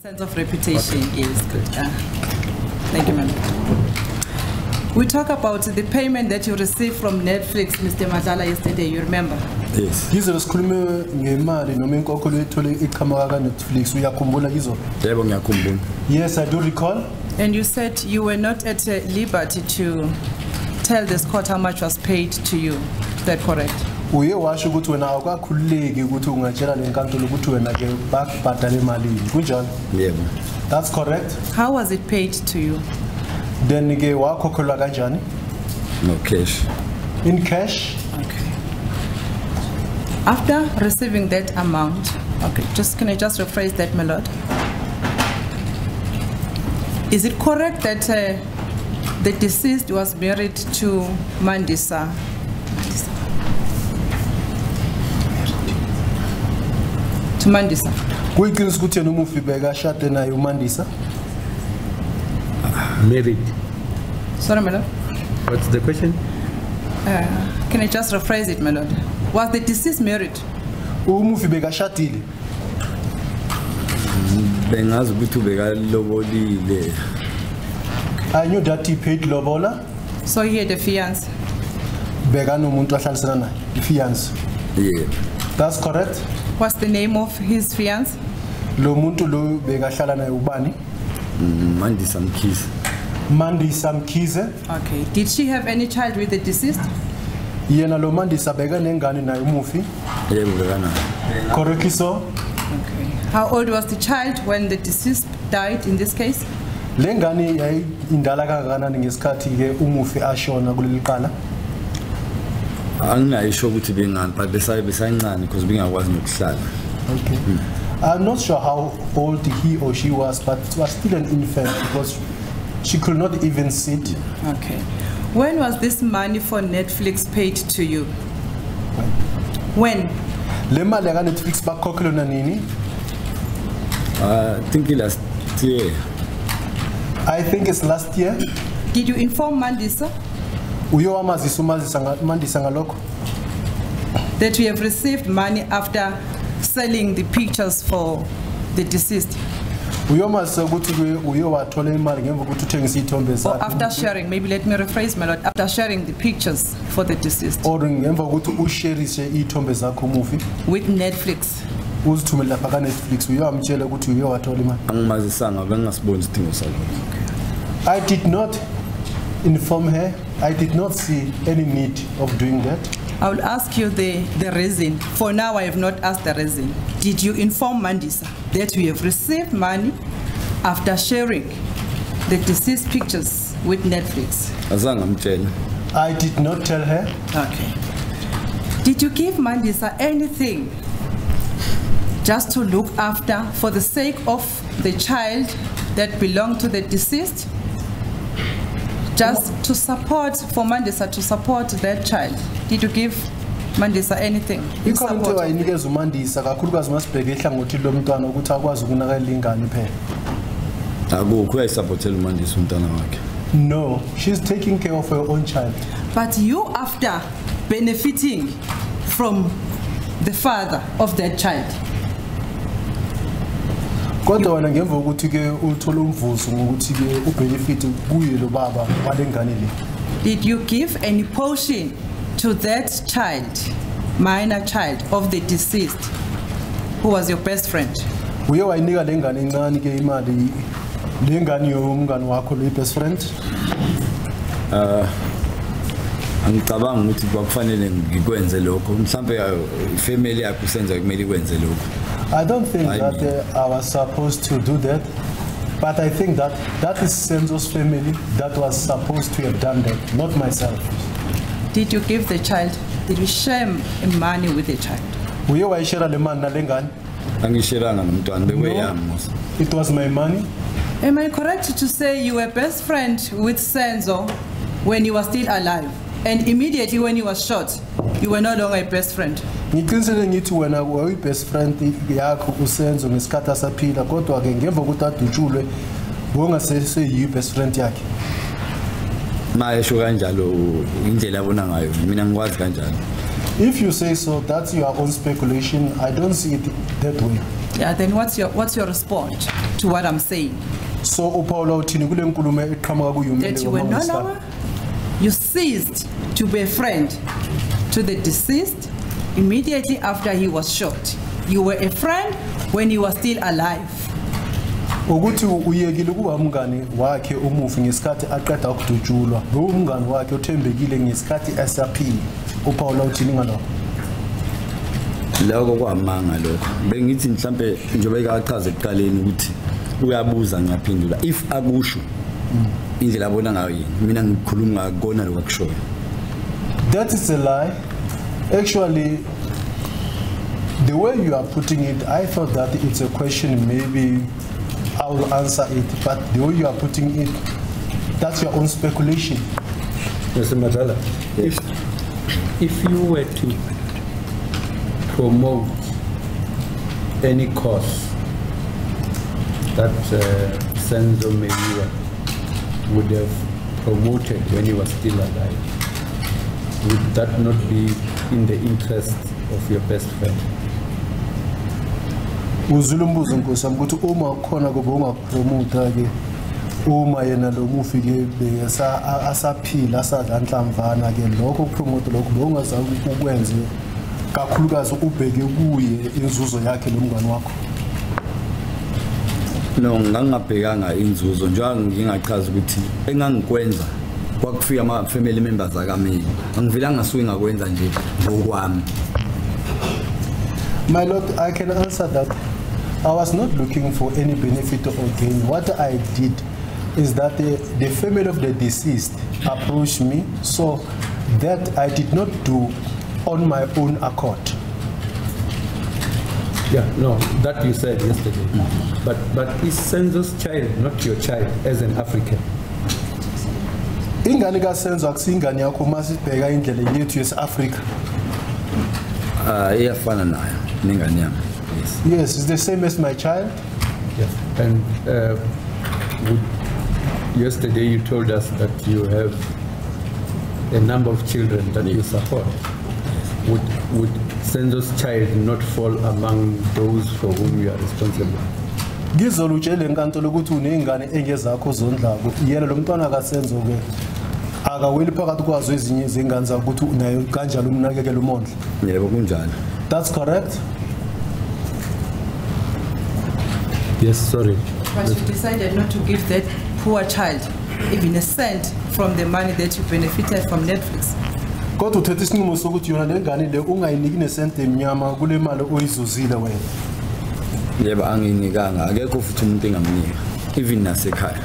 Sense of reputation is good. Thank you, ma'am. We talk about the payment that you received from Netflix, Mr. Madlala, yesterday. You remember? Yes. Yizo sikhulume ngemali noma inkokholo ethole iqhamuka ka Netflix. Uyakhumbula yizo? Yebo, ngiyakhumbula. Yes, I do recall. And you said you were not at liberty to tell this court how much was paid to you. Is that correct? Uye washo ukuthi wena awukakhululeki ukuthi ungatshela lenkantolo ukuthi wena ke bakubhadala imali kunjalo? Yebo. That's correct. How was it paid to you? Then ke wakhokhelwa kanjani? No cash. In cash? Okay. After receiving that amount, okay, can I just rephrase that, my lord? Is it correct that the deceased was married to Mandisa? Mandisa. Married. Sorry, my lord. What's the question? Can I just rephrase it, my lord? Was the deceased married? I knew that he paid lobola. So he had a fiance. Yeah. That's correct. What's the name of his fiance? Mandisa Mkhize. Mandisa Mkhize. Okay. Did she have any child with the deceased? Correctly so. Okay. How old was the child when the deceased died in this case? I'm not sure what to be on, but beside none, because being I was not sad. Okay. I'm not sure how old he or she was, but it was still an infant because she could not even sit. Okay. When was this money for Netflix paid to you? When? I think last year. I think it's last year. Did you inform Mandisa? That we have received money after selling the pictures for the deceased. Or after sharing, maybe let me rephrase, my lord, after sharing the pictures for the deceased. With Netflix. I did not inform her. I did not see any need of doing that. I will ask you the reason. For now, I have not asked the reason. Did you inform Mandisa that we have received money after sharing the deceased pictures with Netflix? I did not tell her. Okay. Did you give Mandisa anything just to look after for the sake of the child that belonged to the deceased? Just to support, for Mandisa to support that child. Did you give Mandisa anything? No, she's taking care of her own child. But you, after benefiting from the father of that child, did you give any portion to that child, minor child of the deceased, who was your best friend? I don't think that I was supposed to do that, but I think that that is Senzo's family that was supposed to have done that, not myself. Did you give the child, did you share money with the child? No, it was my money. Am I correct to say you were best friend with Senzo when you were still alive, and immediately when you were shot, you were no longer a best friend? If you say so, that's your own speculation. I don't see it that way. Yeah, then what's your response to what I'm saying? So Paulo that you were no longer, you ceased to be a friend to the deceased immediately after he was shot. You were a friend when he was still alive. If Agushu that is a lie. Actually, the way you are putting it, I thought that it's a question maybe I will answer it, but the way you are putting it, that's your own speculation. Mr. Madlala, yes. If you were to promote any cause that Senzo Meyiwa would have promoted when he was still alive, would that not be in the interest of your best friend? No, ngangabhekanga inzuzo njengoba ngingachaza ukuthi engangikwenza kwakufika ama family members akamini angivilanga suke ngakwenza nje ngokwami. My lord, I can answer that. I was not looking for any benefit or gain. What I did is that the family of the deceased approached me, so that I did not do on my own accord. Yeah, no, that you said yesterday. Mm. But is Senzo's child not your child as an African? Inganika Senzo akusingane yakho masibheka indlela yethu yes Africa. Iyafana nayo ningane yami. Yes. Yes, it's the same as my child. Yes. And yesterday you told us that you have a number of children that you support. Would Senzo's child not fall among those for whom you are responsible? That's correct? Yes, sorry. But you decided not to give that poor child even a cent from the money that you benefited from Netflix. God will take this new Mosogut, you are then Gani, the Unga in the Sente Miama, Guleman, Oizu Zila way. Never Angin Nigana, I get off to nothing on me, even Nasekai.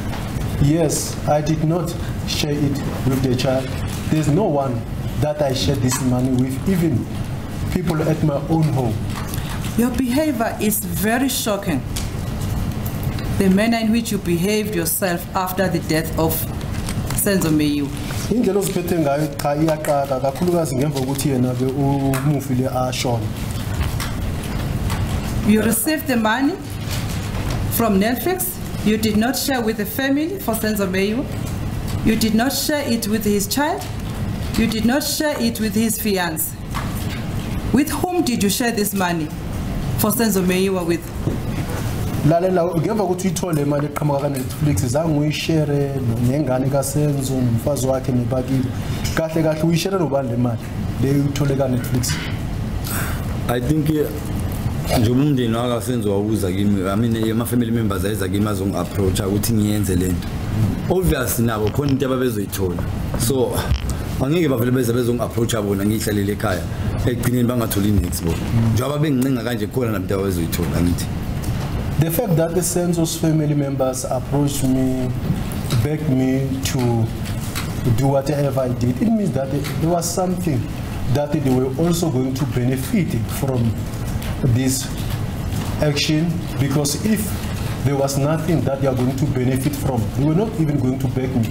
Yes, I did not share it with the child. There's no one that I share this money with, even people at my own home. Your behavior is very shocking. The manner in which you behaved yourself after the death of Senzo Meyiwa. You received the money from Netflix. You did not share with the family for Senzo Meyiwa. You did not share it with his child. You did not share it with his fiancée. With whom did you share this money for Senzo Meyiwa with? I think my family members approach obviously now so approach. The fact that the Senzo's family members approached me, begged me to do whatever I did, it means that there was something that they were also going to benefit from this action, because if there was nothing that they are going to benefit from, they were not even going to beg me.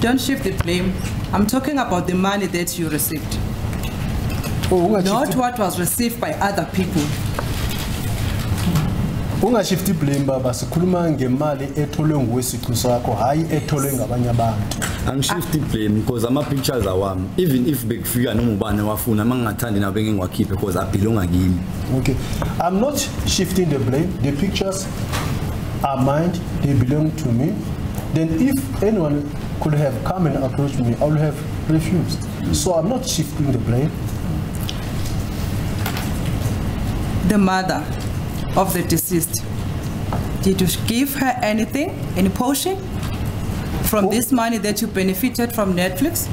Don't shift the blame. I'm talking about the money that you received, not what was received by other people. Ungashifti blame baba sikhuluma ngemali etholwe ngowesiqu sakho hayi etholwe ngabanye abantu. Angishifti blame because ama pictures awami even if bekufika noma ubani wafuna mangingathandi nabe ngingwakhiphe because abelonga kimi. Okay. I'm not shifting the blame. The pictures are mine. They belong to me. Then if anyone could have come and approached me, I would have refused. So I'm not shifting the blame. The mother of the deceased, did you give her anything, any portion from this money that you benefited from Netflix?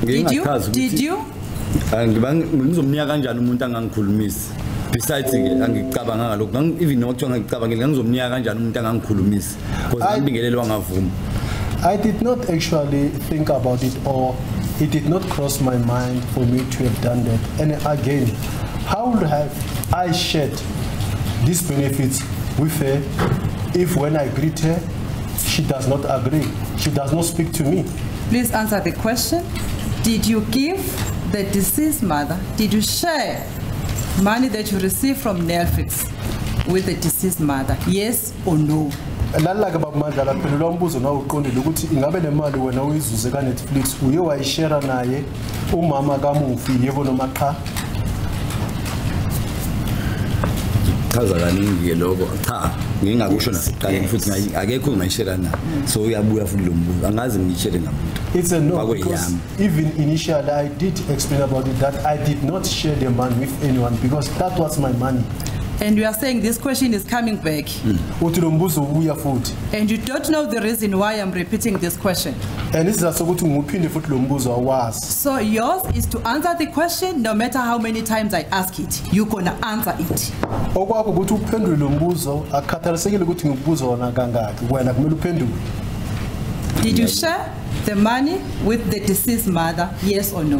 Did you? Besides, I did not actually think about it, or it did not cross my mind for me to have done that. And again, how would have I shared these benefits with her if when I greet her, she does not agree, she does not speak to me? Please answer the question. Did you give the deceased mother, did you share money that you receive from Netflix with the deceased mother, yes or no? It's a no, because even initially I did explain about it that I did not share the money with anyone because that was my money. And you are saying this question is coming back. Mm. And you don't know the reason why I'm repeating this question. So yours is to answer the question no matter how many times I ask it. You're going to answer it. Did you share the money with the deceased mother, yes or no?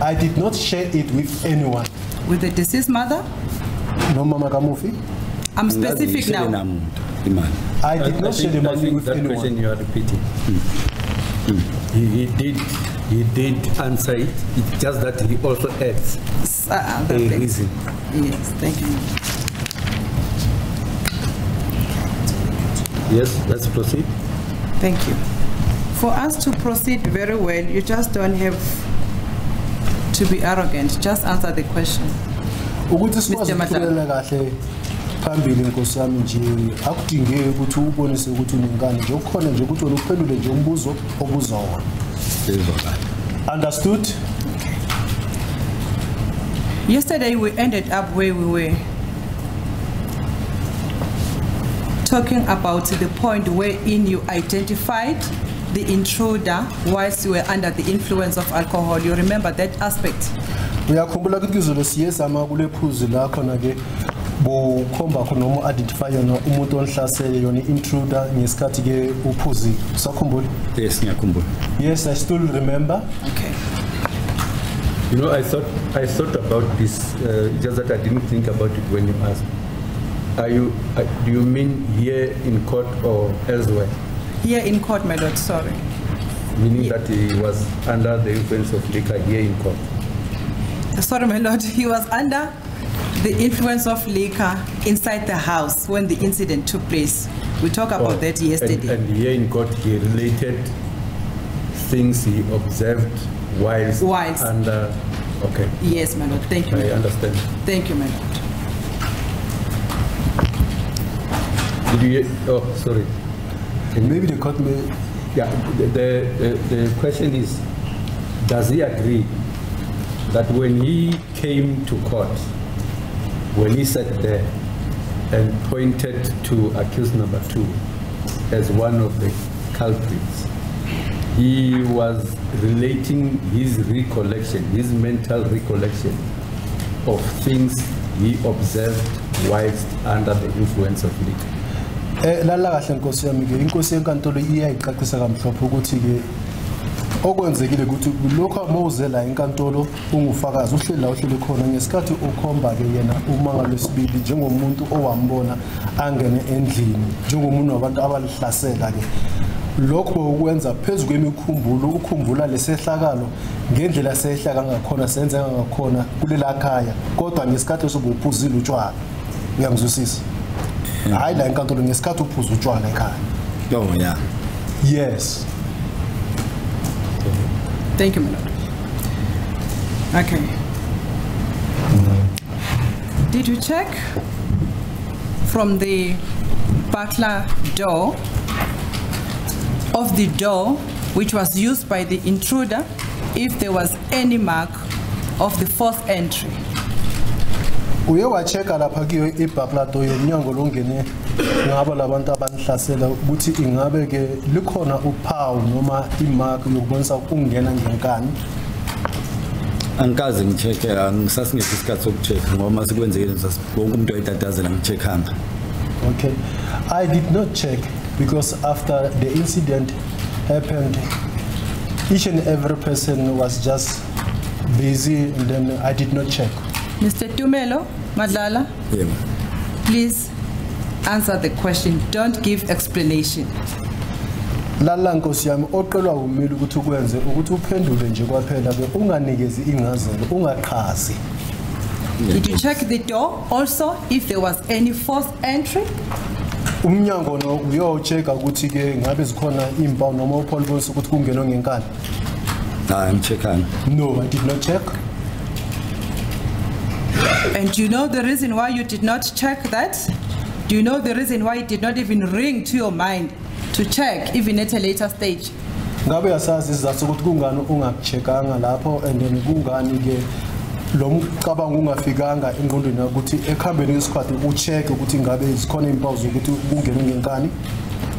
I did not share it with anyone. With the deceased mother? No, Mama Gamufi. I'm specific now. I did not share the money with anyone. That question you are repeating. Mm. Mm. He did answer it. It's just that he also adds a reason. Yes, thank you. Yes, let's proceed. Thank you. For us to proceed very well, you just don't have to be arrogant. Just answer the question. Mr. Madlala. Understood? Okay. Yesterday we ended up where we were, talking about the point wherein you identified the intruder whilst you were under the influence of alcohol. You remember that aspect? Yes, I still remember. Okay. You know, I thought about this, just that I didn't think about it when you asked. Do you mean here in court or elsewhere? Here in court, my lord, sorry. Meaning that he was under the influence of liquor here in court? Sorry, my lord, he was under the influence of liquor inside the house when the incident took place. We talked about that yesterday. And here in court, he related things he observed whilst under... Okay. Yes, my lord, thank you. I understand. Thank you, my lord. Sorry. Maybe they caught me. Yeah, the question is, does he agree that when he came to court, when he sat there and pointed to accused number 2 as one of the culprits, he was relating his recollection, his mental recollection of things he observed whilst under the influence of liquor? lokho ukwenza phezulu kwemikhumbulo ukukhumbula lesehlakalo ngendlela sehlaka ngakhona senzeka ngakhona kulela khaya kodwa ngesikhathi sobuphuzile utshwala uyangizwisisa hayi la enkantolo ngesikhathi uphuza utshwala ekhaya yo yeah yes thank you my lord okay did you check from the butler door of the door which was used by the intruder if there was any mark of the false entry? Uye wacheka lapha kiyo ibhakla door yomnyango longene ngaba labantu abanihlasela ukuthi ingabe ke likhona uphawu noma imark yokubonisa ukungena ngenkani. Angikaze ngicheke angisasingethe isikhathi sokucheka ngoba masikwenzekile wonke umuntu oyitatazela ngichekanga. Okay, I did not check because after the incident happened, each and every person was just busy and then I did not check. Mr. Tumelo Madlala, yeah. Please answer the question. Don't give explanation. Lala nkosi yami oqelwa umile ukuthi ukwenze ukuthi uphendule nje kwaphela ke unganikezi ingcazelo ungaqhazi. Did you check the door also if there was any false entry? Umnyango no uyocheka ukuthi ke ngabe zikhona impawu noma upolice ukuthi kungenwe ngenkani. I'm checking. No, I did not check. And do you know the reason why you did not check that? Do you know the reason why it did not even ring to your mind? To check even at a later stage. Ngabe yasazi sizathu ukuthi kungani ungakuchekanga lapho and then kungani ke lo mcabanga ungafikanga ingqondweni ukuthi ekhambeni yesikhathi ucheck ukuthi ngabe izikhona impawu zokuthi kungene ngenkani.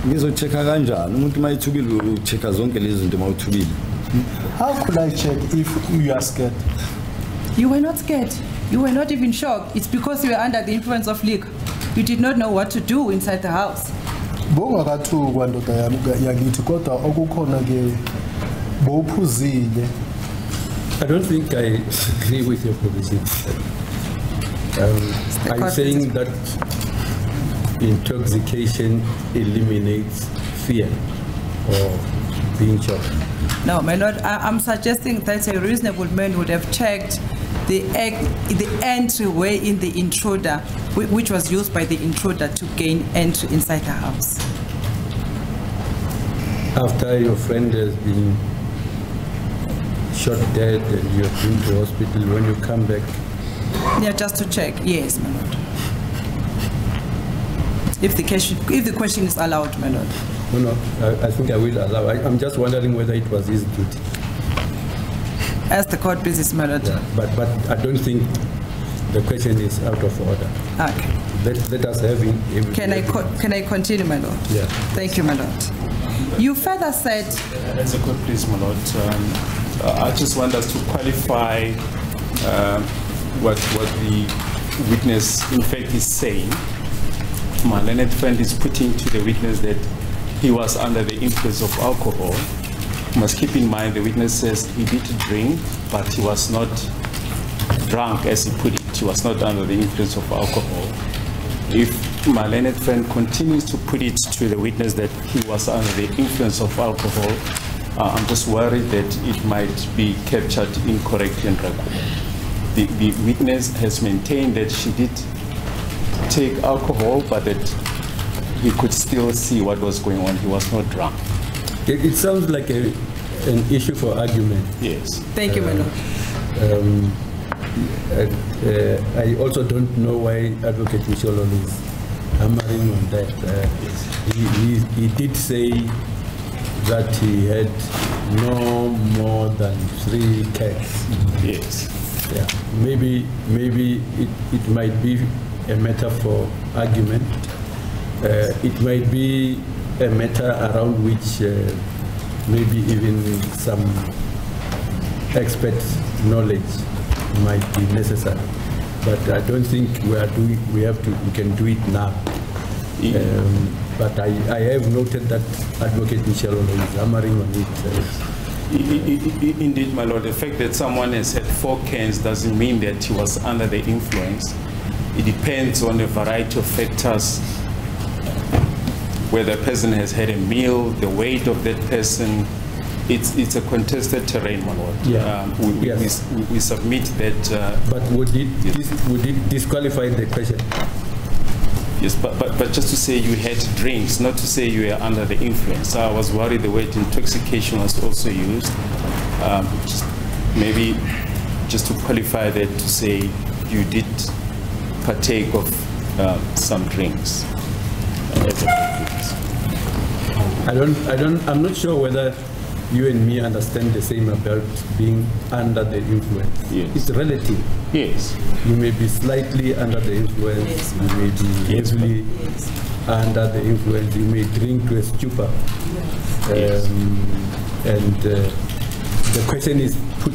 Ngizochecka kanjani umuntu mayithukile uchecka zonke lezi zinto mawuthukile. How could I check if you are scared? You were not scared. You were not even shocked. It's because you were under the influence of liquor. You did not know what to do inside the house. Bonga kathu kwandoda yakithi kodwa okukhona ke bophuzile. I don't think I agree with your position. I'm saying that intoxication eliminates fear or being shocked. No, my lord, I'm suggesting that a reasonable man would have checked the entryway in the intruder, which was used by the intruder to gain entry inside the house. After your friend has been shot dead and you have been to hospital, when you come back? Yeah, just to check, yes, my lord. If the question is allowed, my lord. No, I think I will allow. I'm just wondering whether it was his duty. As the court business manager. Yeah, but I don't think the question is out of order. Okay. Let us have it. Can I continue, my lord? Yeah. Thank you, my lord. You further said. As the court please, my lord. I just want us to qualify what the witness in fact is saying. My learned friend is putting to the witness that he was under the influence of alcohol. Must keep in mind the witness says he did drink, but he was not drunk, as he put it. He was not under the influence of alcohol. If my learned friend continues to put it to the witness that he was under the influence of alcohol, I'm just worried that it might be captured incorrectly and recorded. The witness has maintained that she did take alcohol, but that he could still see what was going on. He was not drunk. It sounds like an issue for argument. Yes. Thank you, my lord. I also don't know why Advocate Misholo is hammering on that. Yes. He did say that he had no more than 3 cats. Yes. Yeah. Maybe it might be a matter for argument. It might be a matter around which maybe even some expert knowledge might be necessary, but I don't think we can do it now. But I have noted that Advocate Mishelo is hammering on it. Indeed, my lord, the fact that someone has had 4 cans doesn't mean that he was under the influence. It depends on a variety of factors. whether a person has had a meal, the weight of that person. It's a contested terrain, one word. Yeah. We submit that. But would it disqualify the question? Yes, but just to say you had drinks, not to say you were under the influence. So I was worried the word intoxication was also used. Just to qualify that to say you did partake of some drinks. I'm not sure whether you and me understand the same about being under the influence. Yes. It's relative. Yes. You may be slightly under the influence, yes, you may be heavily yes. under the influence, you may drink to a stupor. Yes. And the question is put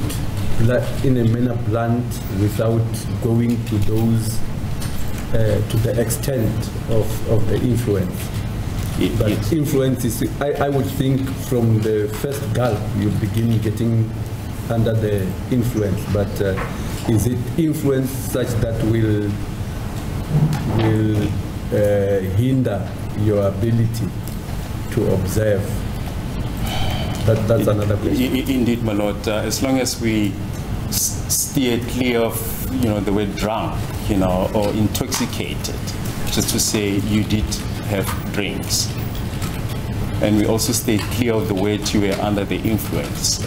in a manner blunt without going to those, to the extent of the influence. But yes. influence is, I would think from the first gulp you begin getting under the influence, but is it influence such that will hinder your ability to observe? That's another question. Indeed, my lord. As long as we steer clear of, you know, the word drunk, you know, or intoxicated, just to say you did have drinks, and we also stay clear of the weight you were under the influence.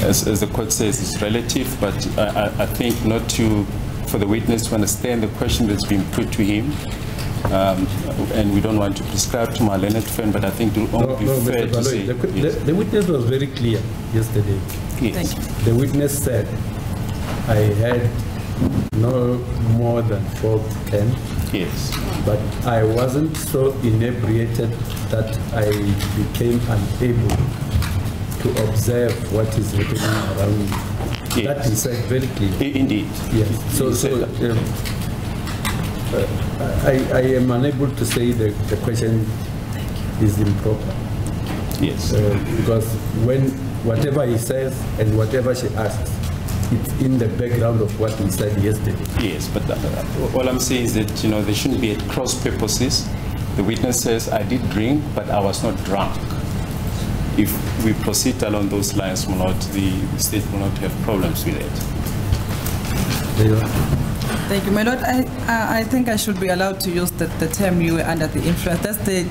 As the court says, it's relative, but I think not to, for the witness to understand the question that's been put to him, and we don't want to prescribe to my learned friend, but I think it will only be fair to say. The witness was very clear yesterday. Yes. Thank you. The witness said, I had no more than 4 to 10. Yes. But I wasn't so inebriated that I became unable to observe what is happening around me. Yes. That is very clear. Indeed. Yes. I am unable to say the question is improper. Yes. Because whatever he says and whatever she asks, it's in the background of what we said yesterday. Yes, but all I'm saying is that, you know, there shouldn't be at cross purposes. The witness says, I did drink, but I was not drunk. If we proceed along those lines, the state will not have problems with it. Thank you, my lord. I think I should be allowed to use the term you were under the influence. That's the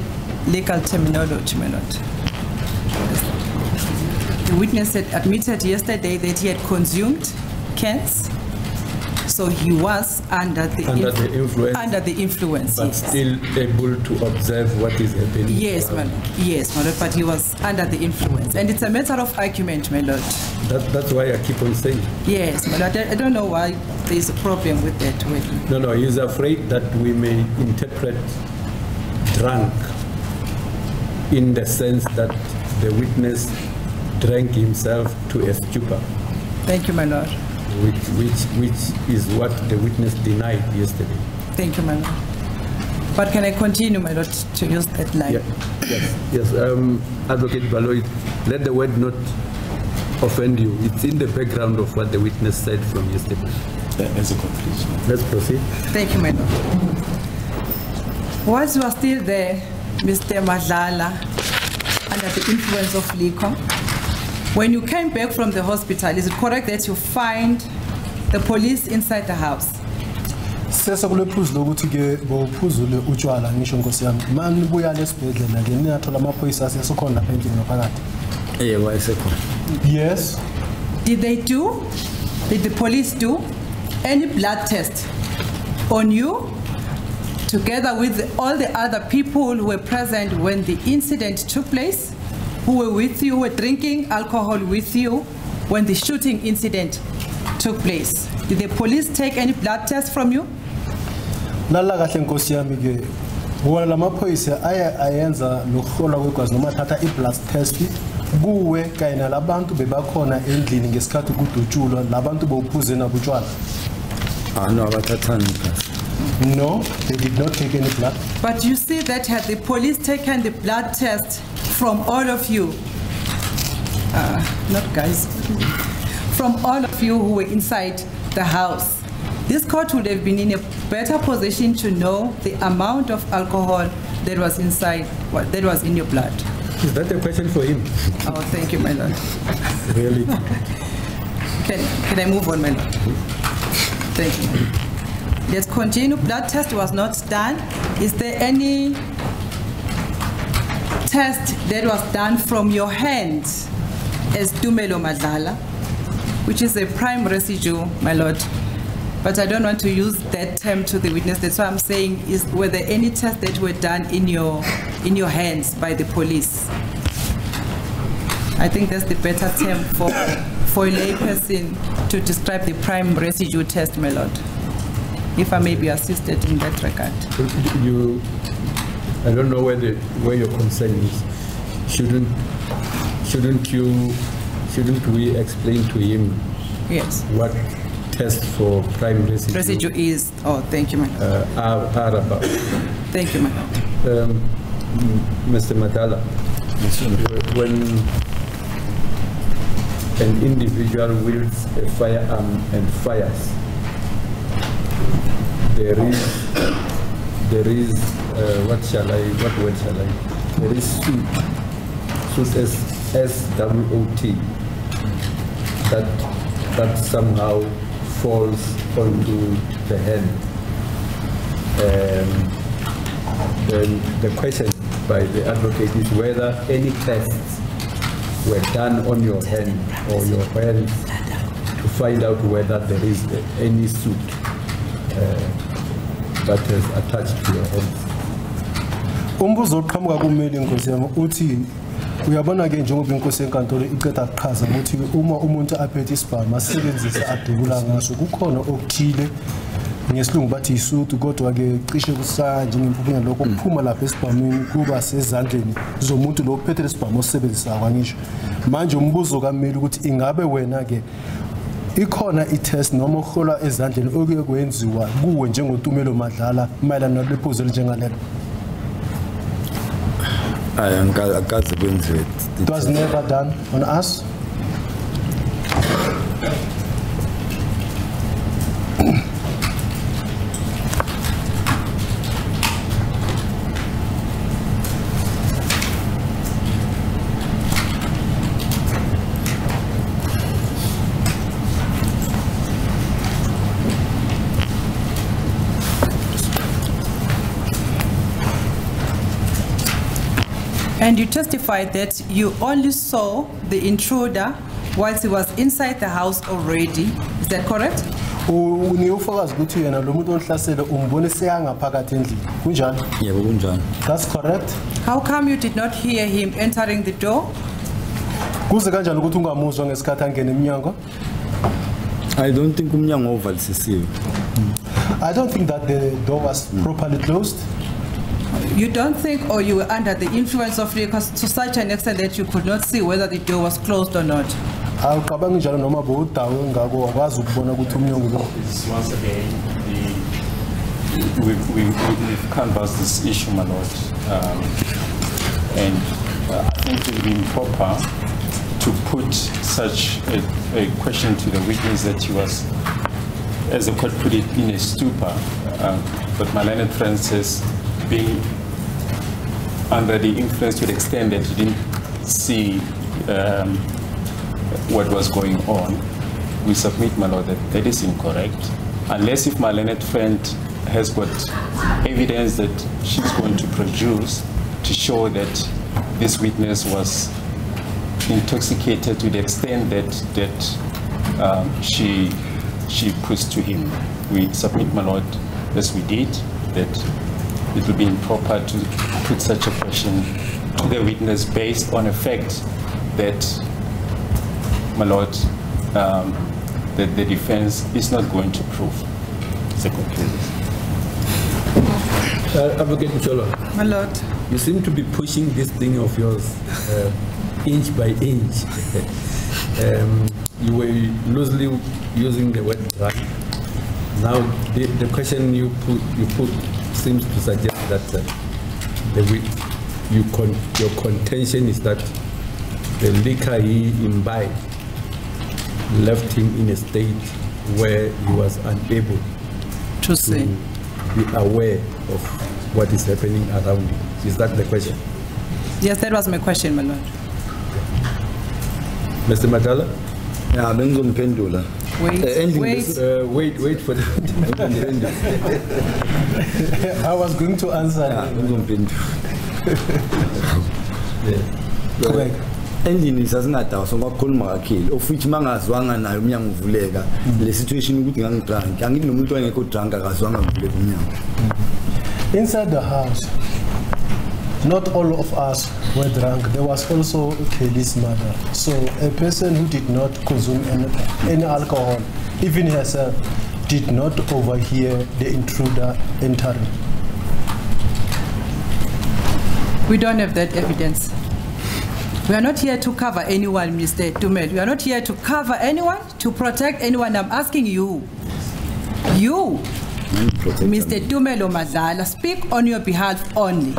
legal terminology, my lord. The witness had admitted yesterday that he had consumed cans, so he was under the influence, but yes. still able to observe what is happening. Yes, my lord. Yes, my lord. But he was under the influence, and it's a matter of argument, my lord. That's why I keep on saying. Yes, my lord. I don't know why there is a problem with that. No. He's afraid that we may interpret drunk in the sense that the witness drank himself to a stupor. Thank you, my lord. Which is what the witness denied yesterday. Thank you, my lord. But can I continue, my lord, to use that line? Yeah. Yes. Advocate Baloy, let the word not offend you. It's in the background of what the witness said from yesterday. As a conclusion. Let's proceed. Thank you, my lord. Whilst you are still there, Mr. Madlala, under the influence of liquor, when you came back from the hospital, is it correct that you find the police inside the house? Yes. Did the police do any blood test on you, together with all the other people who were present when the incident took place? Who were with you, were drinking alcohol with you when the shooting incident took place? Did the police take any blood tests from you? No, they did not take any blood. But you see that had the police taken the blood test from all of you, from all of you who were inside the house, this court would have been in a better position to know the amount of alcohol that was inside, what that was in your blood. Is that a question for him? Oh, thank you, my lord. Really? Can I move on, my lord? Thank you. Let's continue. Blood test was not done. Is there any test that was done from your hand as Tumelo Madlala, which is a prime residue, my lord? But I don't want to use that term to the witness. That's why I'm saying, is were there any tests that were done in your hands by the police? I think that's the better term for a lay person to describe the prime residue test, my lord. If I may be assisted in that regard. You, I don't know where your concern is. Shouldn't we explain to him? Yes. What test for prime residue? Residue is, oh, thank you, ma'am. Are about. Thank you, ma'am. Mr. Madlala, yes, when an individual wields a firearm and fires, there is suit, S-W-O-T, that somehow falls onto the hand. Then the question by the advocate is whether any tests were done on your hand or your hand to find out whether there is any suit that is attached to your hand. Umbuzo oqhamuka kumeli Nkosi yami uthi uyabona ke njengoba inkosi enkantolo iceda uchaza ukuthi uma umuntu aphethe isibhamu asebenzisa adubula ngaso kukhona okuthile ngesilungu bathi isudu kodwa ke cishe kusanje ngempumela lokho kuphuma lapha esibhamini kuba sezandleni zomuntu lo ophethe isibhamu osebenzisa kwangisho manje umbuzo kaMeli ukuthi ingabe wena ke ikhona itest noma uhola ezandleni okuye kwenziwa kuwe njengoTumelo Madlala mayelana naliphuzo njengalelo. It was never done on us. And you testified that you only saw the intruder whilst he was inside the house already. Is that correct? That's correct. How come you did not hear him entering the door? I don't think that the door was properly closed. You don't think, or you were under the influence of liquor to such an extent that you could not see whether the door was closed or not? Once again, we've canvassed this issue, my lord, and I think it would be improper to put such a question to the witness that he was, as the court put it, in a stupor. But my learned friend says, being under the influence to the extent that he didn't see what was going on, we submit, my lord, that that is incorrect. Unless if my learned friend has got evidence that she's going to produce to show that this witness was intoxicated to the extent that she pushed to him. We submit, my lord, as we did, that it would be improper to put such a question to the witness based on a fact that, my lord, that the defense is not going to prove. Second, please. Advocate Mchola. My lord. You seem to be pushing this thing of yours inch by inch. You were loosely using the word drug. Now, the question you put seems to suggest that your contention is that the liquor he imbibed left him in a state where he was unable to be aware of what is happening around him. Is that the question? Yes, that was my question, my lord. Mr. Madlala? Yeah, I'm going to pendula. Wait for the I was going to answer. Yeah, correct. Ending is as not so of which mangas one and I'm young Vulega, the situation with young drunk, and in the mood I could drunk as one of the inside the house. Not all of us were drunk. There was also Kelly's mother. So a person who did not consume any alcohol, even herself, did not overhear the intruder entering. We don't have that evidence. We are not here to cover anyone, Mr. Tumelo. We are not here to cover anyone, to protect anyone. I'm asking you. You, Mr. Tumelo Madlala, speak on your behalf only.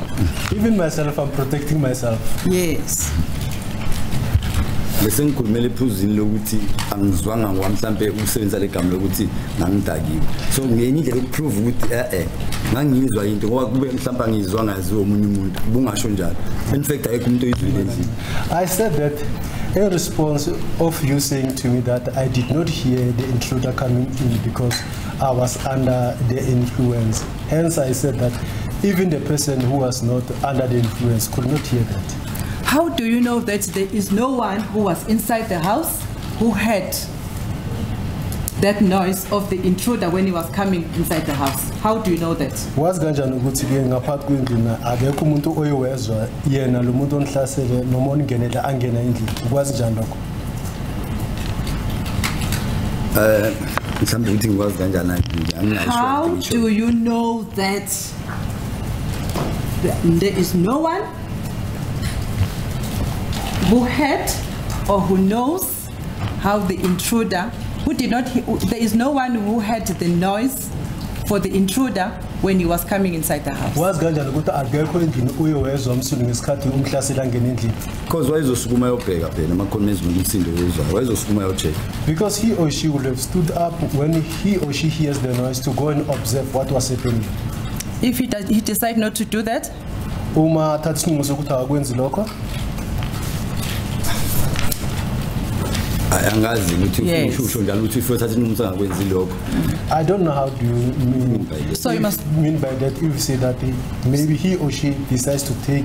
Even myself, I'm protecting myself. Yes. Listen, so we need to prove with air. In fact, I come to it. I said that in response of you saying to me that I did not hear the intruder coming in because I was under the influence. Hence, I said that even the person who was not under the influence could not hear that. How do you know that there is no one who was inside the house who heard that noise of the intruder when he was coming inside the house? How do you know that? How do you know that there is no one who heard or who knows how the intruder who did not hear, there is no one who heard the noise for the intruder when he was coming inside the house? Because he or she would have stood up when he or she hears the noise to go and observe what was happening. If he does, he decides not to do that? Yes. I don't know how do you mean by that. So you must mean by that if you say that maybe he or she decides to take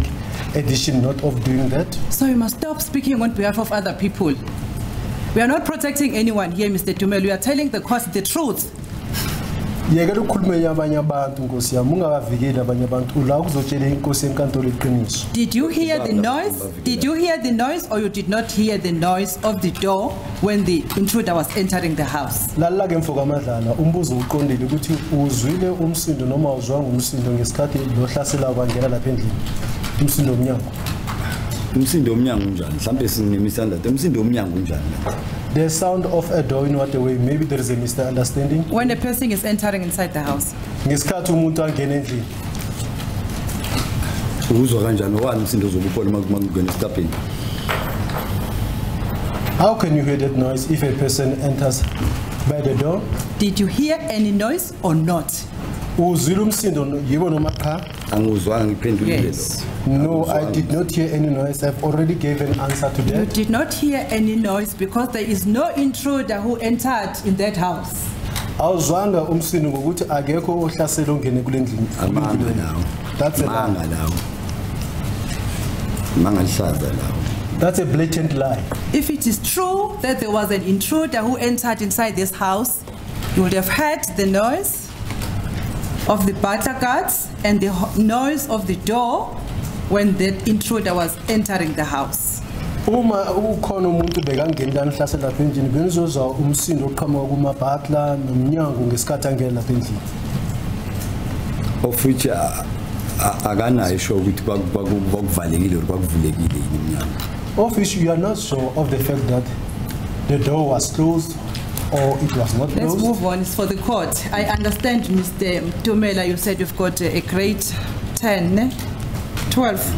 a decision not of doing that. So you must stop speaking on behalf of other people. We are not protecting anyone here, Mr. Tumelo. We are telling the court the truth. Did you hear the noise? Did you hear the noise or you did not hear the noise of the door when the intruder was entering the house? The sound of a door in what way? Maybe there is a misunderstanding. When a person is entering inside the house. How can you hear that noise if a person enters by the door? Did you hear any noise or not? Yes. No, I did not hear any noise. I've already given an answer to that. You did not hear any noise because there is no intruder who entered in that house. That's a blatant lie. If it is true that there was an intruder who entered inside this house, you would have heard the noise of the battle guards and the noise of the door when the intruder was entering the house. Of which you are not sure of the fact that the door was closed. Or it was not. Let's move on. It's for the court. I understand, Mr. Tumelo, you said you've got a grade 10, 12.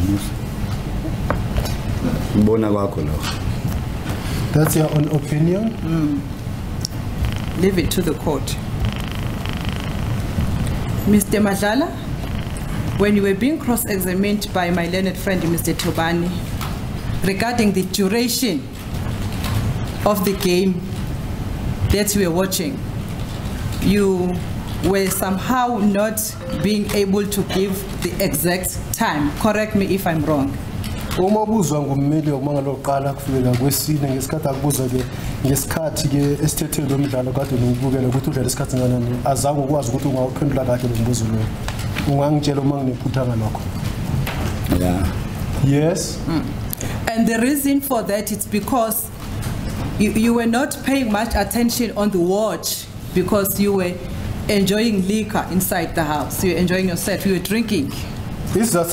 That's your own opinion? Mm. Leave it to the court. Mr. Madlala, when you were being cross-examined by my learned friend, Mr. Tobani, regarding the duration of the game that we were watching, you were somehow not being able to give the exact time. Correct me if I'm wrong. Yeah. Yes. Mm. And the reason for that is because you were not paying much attention on the watch because you were enjoying liquor inside the house. You were enjoying yourself. You were drinking. We did not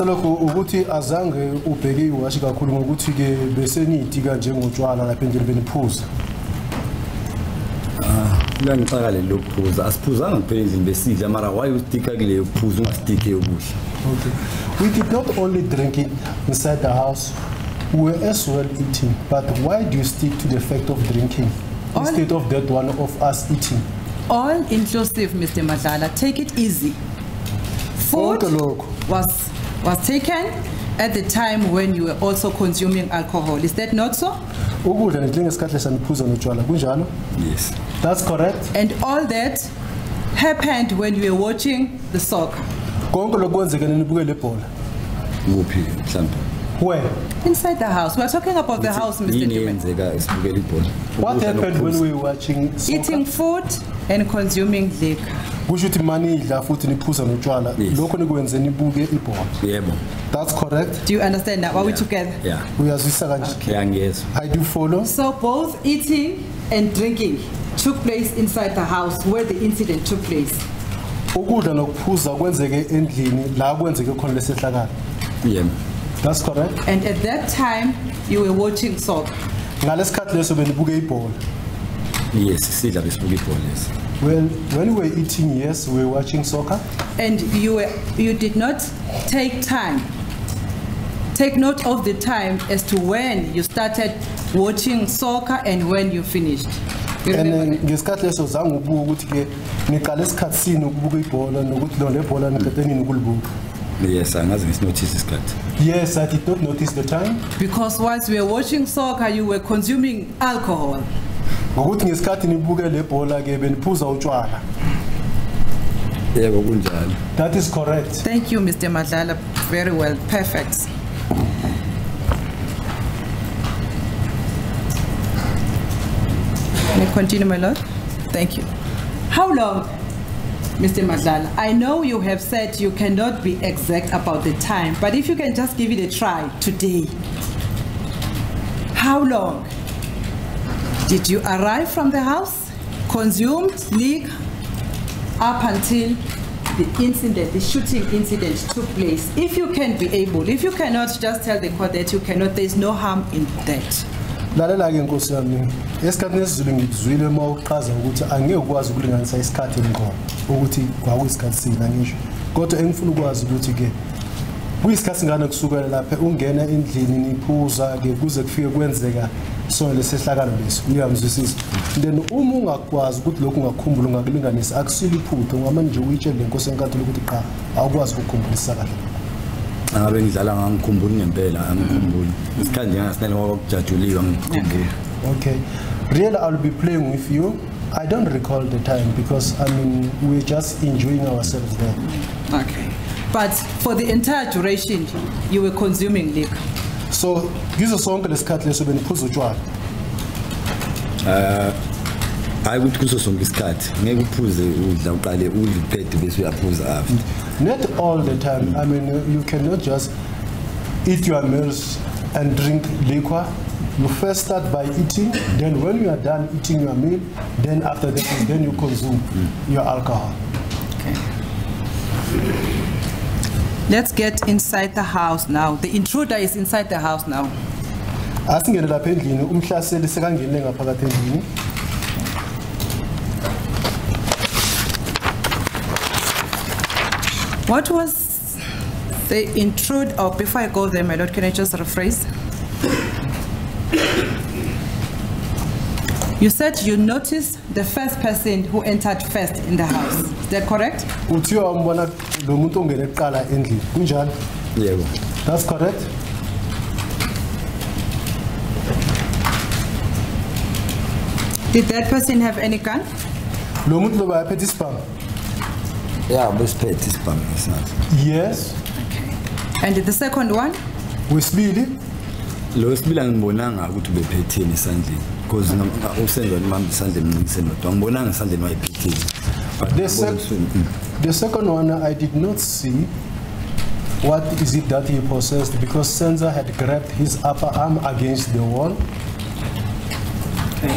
only drink it inside the house, we were as well eating. But why do you stick to the fact of drinking instead of that one of us eating? All inclusive, Mr. Madlala, take it easy. Food was taken at the time when you were also consuming alcohol. Is that not so? Yes. That's correct. And all that happened when you were watching the soccer. Where? Inside the house. We are talking about the house, Mr. Tumelo. What happened when we were watching soccer? Eating food and consuming liquor. Yes. That's correct. Do you understand that? Are we together? Yeah. We are okay. I do follow. So both eating and drinking took place inside the house where the incident took place. Yeah. That's correct. And at that time, you were watching soccer. Yes, yes. Well, when we were eating, yes, we were watching soccer. And you did not take note of the time as to when you started watching soccer and when you finished. Yes, I didn't notice this cut. Yes, I did not notice the time. Because once we were watching soccer, you were consuming alcohol. That is correct. Thank you, Mr. Madlala. Very well. Perfect. Can I continue, my lord? Thank you. How long? Mr. Madlala, I know you have said you cannot be exact about the time, but if you can just give it a try today. How long did you arrive from the house, consumed liquor, up until the incident, the shooting incident took place? If you can be able, if you cannot, just tell the court that you cannot, there is no harm in that. Okay. Really, I'll be playing with you. I don't recall the time because, I mean, we're just enjoying ourselves there. Okay. But for the entire duration, you were consuming liquor. So, this is something that's cut less than Puzujuan. I would also some biscuit. Maybe put the pet this we have. Not all the time. I mean, you cannot just eat your meals and drink liquor. You first start by eating, then when you are done eating your meal, then after that, then you consume your alcohol. Okay. Let's get inside the house now. The intruder is inside the house now. What was the intrude? Oh, before I go there, my lord, can I just rephrase? You said you noticed the first person who entered first in the house. Is that correct? That's correct. Did that person have any gun? Yes. Okay. And the second one? Because the second one I did not see what is it that he possessed, because Senzo had grabbed his upper arm against the wall. Okay.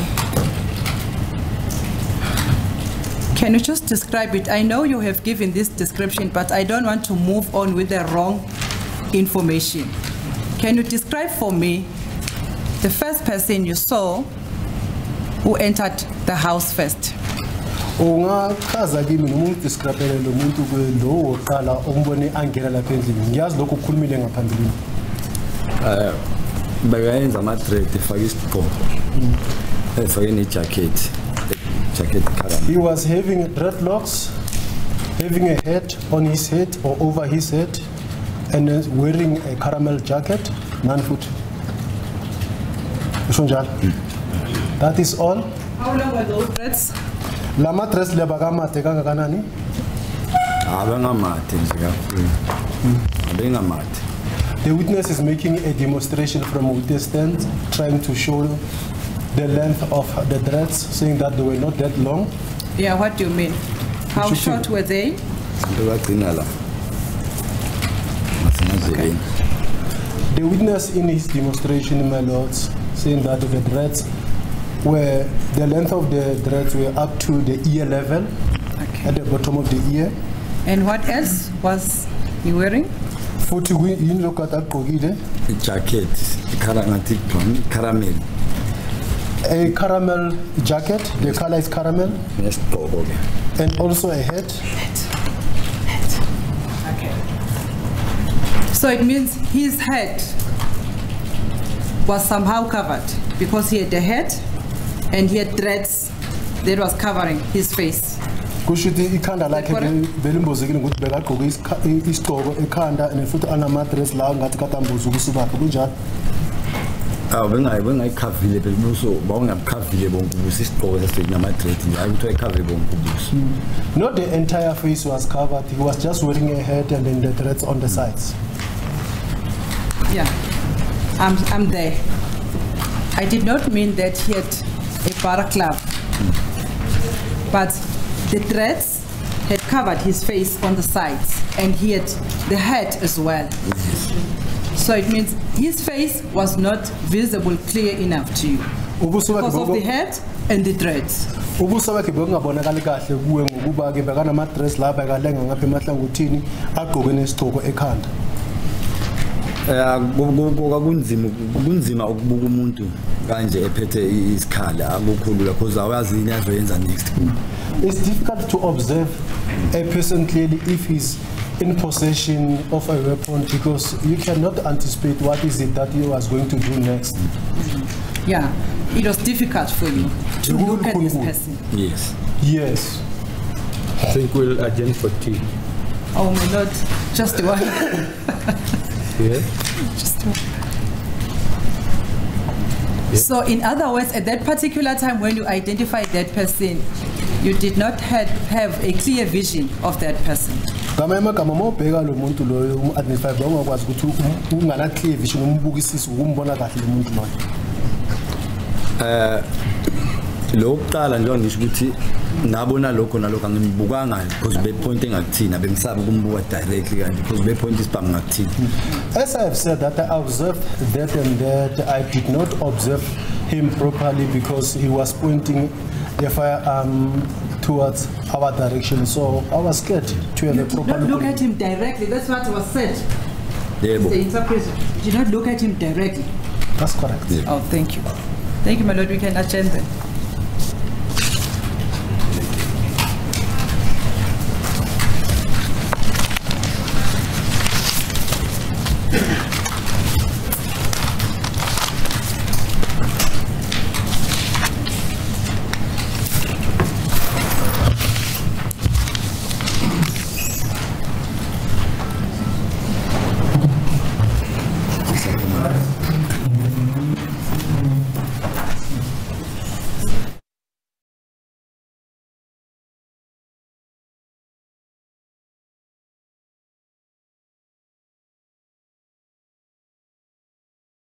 Can you just describe it? I know you have given this description, but I don't want to move on with the wrong information. Can you describe for me the first person you saw who entered the house first? He was having dreadlocks, having a hat on his head or over his head, and wearing a caramel jacket, man-foot. That is all. How long were those threats? Lama threats lebagamate kaganani. The witness is making a demonstration from a witness stand, trying to show the length of the threats, saying that they were not that long. Yeah, what do you mean? How short were they? Okay. The witness in his demonstration, my lords, saying that the dreads were, the length of the dreads were up to the ear level, okay, at the bottom of the ear. And what else was he wearing? A jacket, caramel. A caramel jacket, the color is caramel. Yes, okay. And also a hat. So it means his head was somehow covered, because he had a head and he had dreads that was covering his face. Not the entire face was covered, he was just wearing a hat and then the dreads on the sides. Yeah, I'm there. I did not mean that he had a barclay, but the dreads had covered his face on the sides, and he had the head as well. So it means his face was not visible clear enough to you because of the head and the dreads. It's difficult to observe a person clearly if he's in possession of a weapon, because you cannot anticipate what is it that he was going to do next. Yeah, it was difficult for you to look at this person. Yes. Yes. I think we'll adjourn for tea. Oh my lord, just one. Yeah. So in other words, at that particular time when you identified that person, you did not have a clear vision of that person. As I have said that I observed that and that, I did not observe him properly because he was pointing the firearm towards our direction, so I was scared to have a proper look at him directly. That's what was said. The interpreter did not look at him directly. That's correct. Oh, thank you. Thank you, my lord. We can adjourn then.